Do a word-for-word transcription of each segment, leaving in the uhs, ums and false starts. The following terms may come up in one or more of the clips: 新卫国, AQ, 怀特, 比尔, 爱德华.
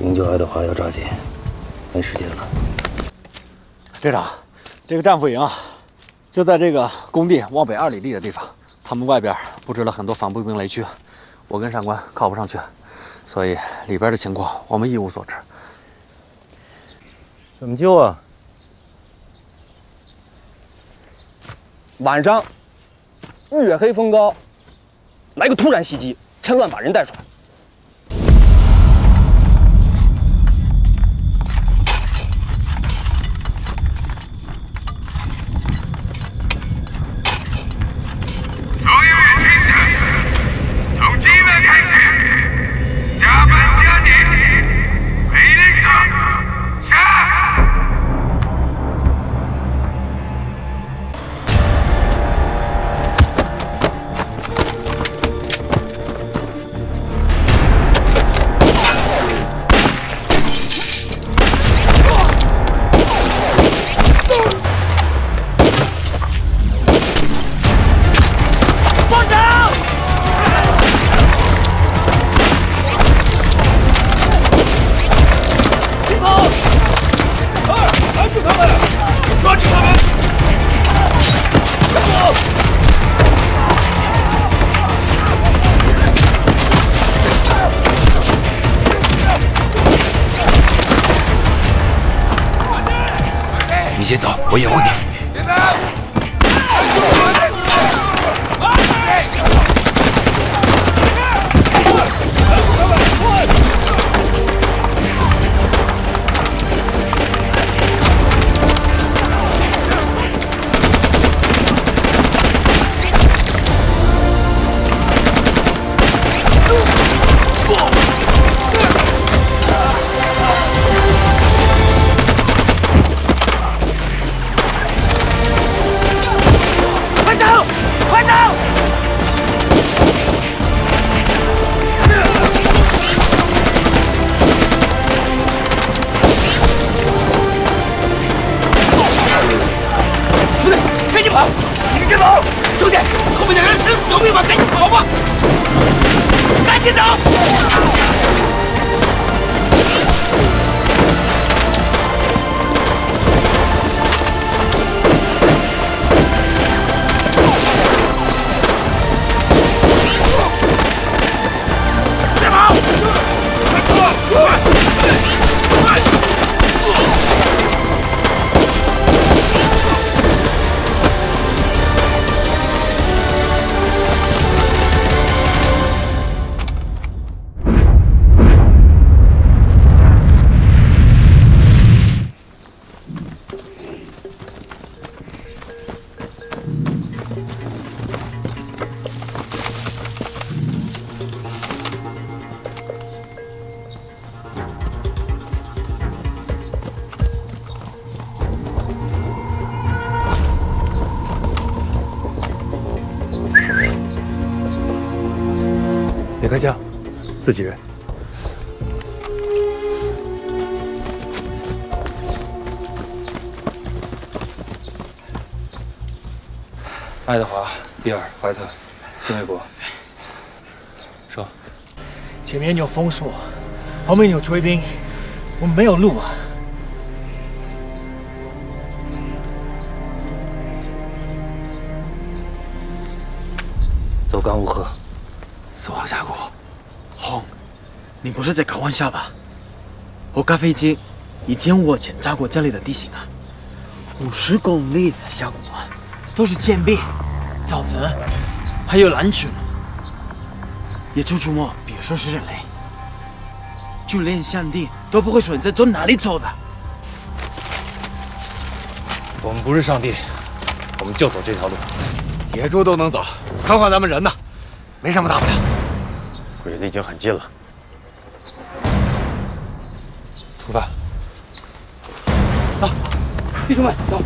营救爱德华要抓紧，没时间了。队长，这个战俘营啊，就在这个工地往北二里地的地方，他们外边布置了很多反步兵雷区，我跟上官靠不上去，所以里边的情况我们一无所知。怎么救啊？晚上，月黑风高，来个突然袭击，趁乱把人带出来。 你先走，我掩护你。 别开枪，自己人。爱德华、比尔、怀特、新卫国，说，前面有封锁，后面有追兵，我们没有路啊。走干物河。 死亡峡谷，轰！你不是在开玩笑吧？我咖啡机，以前我检查过这里的地形啊，五十公里的峡谷啊，都是涧壁、沼泽，还有狼群，野猪出没，别说是人类，就连上帝都不会选择从哪里走的。我们不是上帝，我们就走这条路，野猪都能走，看看咱们人呢，没什么大不了。 鬼子已经很近了，出发！走，弟兄们，走！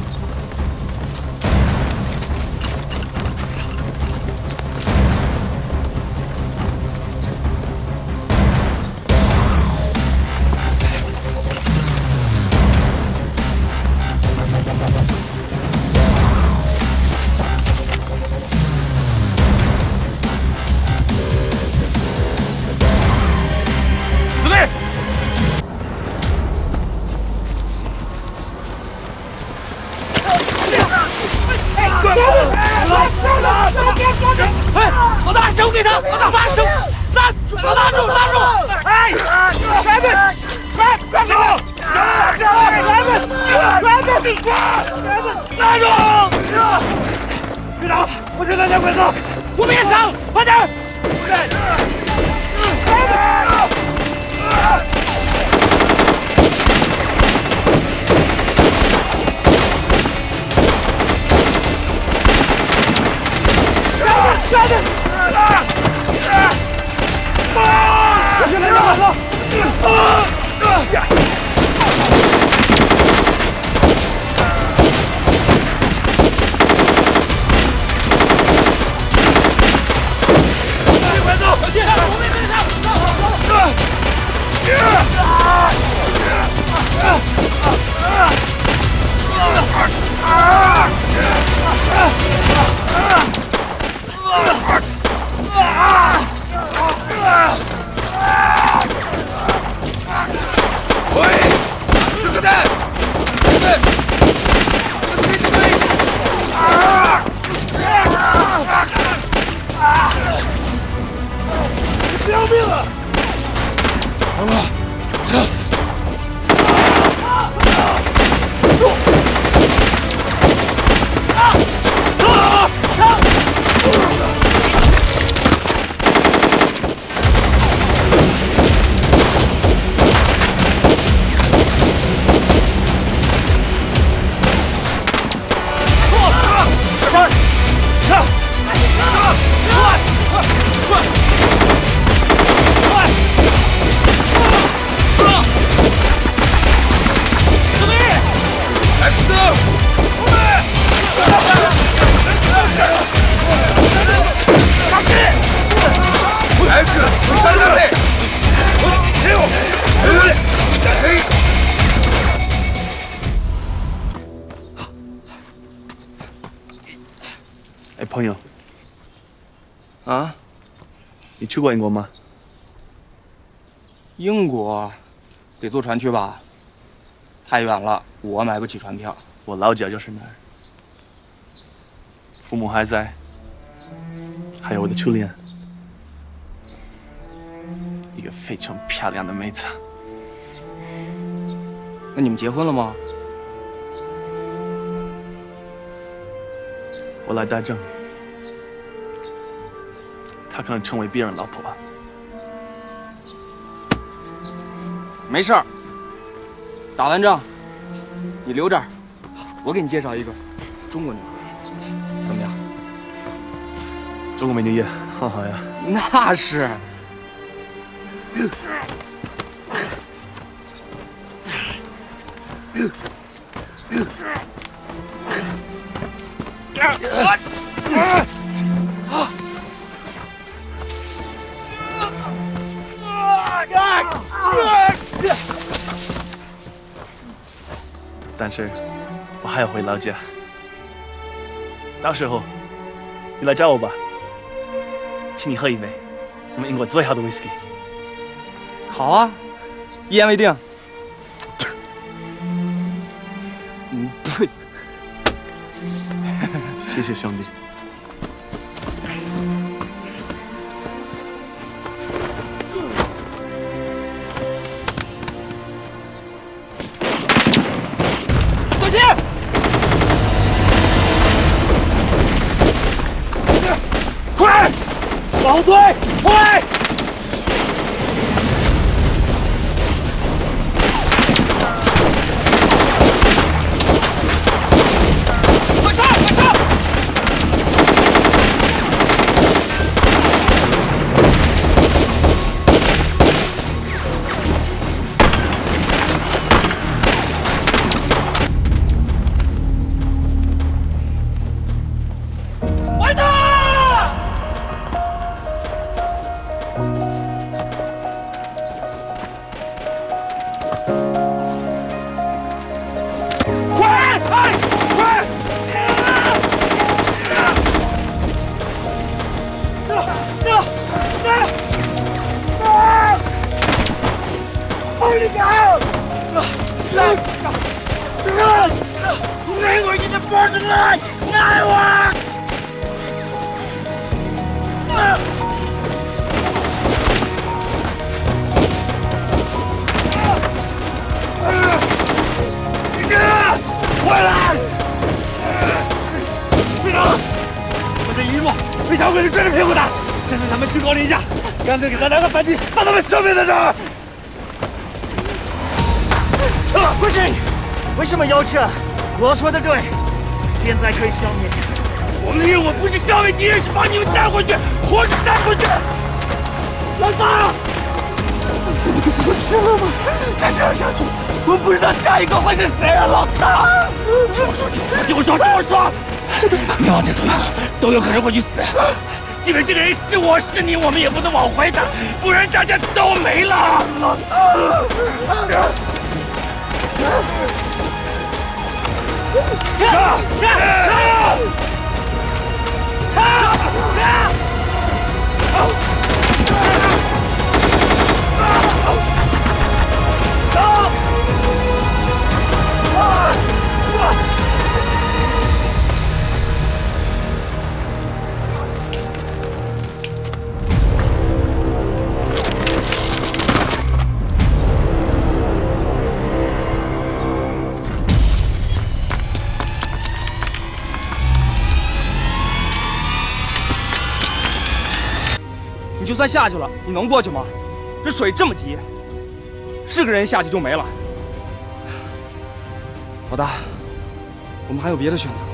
点鬼子，我们也上，快点！快点！快点！ 哎，朋友，啊，你去过英国吗？英国得坐船去吧，太远了，我买不起船票。我老家就是那儿，父母还在，还有我的初恋，一个非常漂亮的妹子。那你们结婚了吗？ 我来打仗，她可能成为别人老婆吧。没事儿，打完仗你留这儿，我给你介绍一个中国女孩，怎么样？中国美女也好好呀。那是。但是，我还要回老家。到时候，你来找我吧，请你喝一杯我们英国最好的 whisky。好啊，一言为定。嗯，对。谢谢兄弟。 保卫，快！快上，快上！快打！ 回来！我的一路。追着屁股打！现在咱们居高临下，干脆给他来个反击，把他们消灭在这儿。撤！不是，为什么要撤？我说的对，现在可以消灭他。我们的任务不是消灭敌人，是把你们带回去，活着带回去。老大，我疯了吗？再这样下去，我不知道下一个会是谁啊！老大，听我说，听我说，听我说，听我说。 别往前走一步，都有可能会去死。即便这个人是我是你，我们也不能往回打，不然大家都没了。杀！杀！杀！杀！杀！ 你就算下去了，你能过去吗？这水这么急，是个人下去就没了。老大，我们还有别的选择。